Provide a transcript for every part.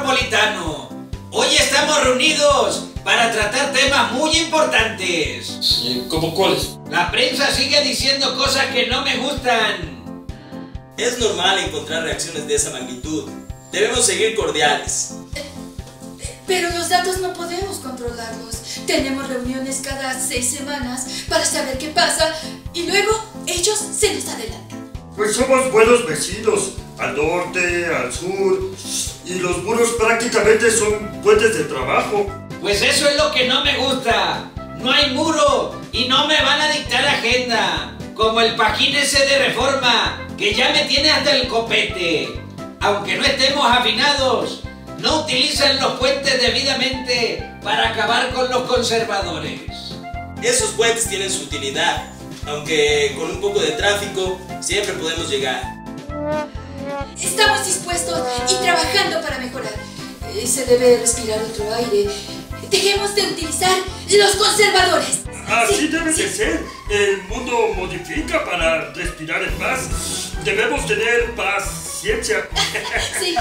Metropolitano. Hoy estamos reunidos para tratar temas muy importantes. ¿Cómo cuáles? La prensa sigue diciendo cosas que no me gustan. Es normal encontrar reacciones de esa magnitud. Debemos seguir cordiales. Pero los datos no podemos controlarlos. Tenemos reuniones cada 6 semanas para saber qué pasa y luego ellos se nos adelantan. Pues somos buenos vecinos, al norte, al sur, y los muros prácticamente son puentes de trabajo. Pues eso es lo que no me gusta. No hay muro y no me van a dictar agenda, como el pajín ese de Reforma, que ya me tiene hasta el copete. Aunque no estemos afinados, no utilizan los puentes debidamente para acabar con los conservadores. Esos puentes tienen su utilidad, aunque con un poco de tráfico siempre podemos llegar. Estamos dispuestos y trabajando para mejorar. Se debe respirar otro aire. Dejemos de utilizar los conservadores. Así debe de ser. El mundo modifica para respirar en paz. Debemos tener paz. Ciencia. Sí.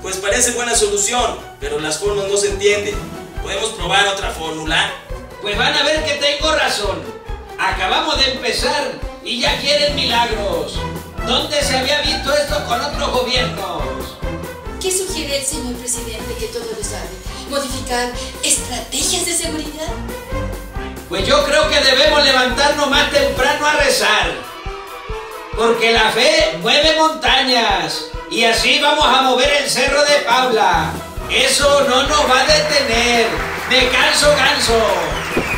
Pues parece buena solución, pero las formas no se entienden. ¿Podemos probar otra fórmula? Pues van a ver que tengo razón. Acabamos de empezar y ya quieren milagros. ¿Dónde se había visto esto con otros gobiernos? ¿Qué sugiere el señor presidente que todo lo sabe? ¿Modificar estrategias de seguridad? Pues yo creo que debemos levantarnos más temprano a rezar. Porque la fe mueve montañas y así vamos a mover el cerro de Paula. Eso no nos va a detener. Me canso.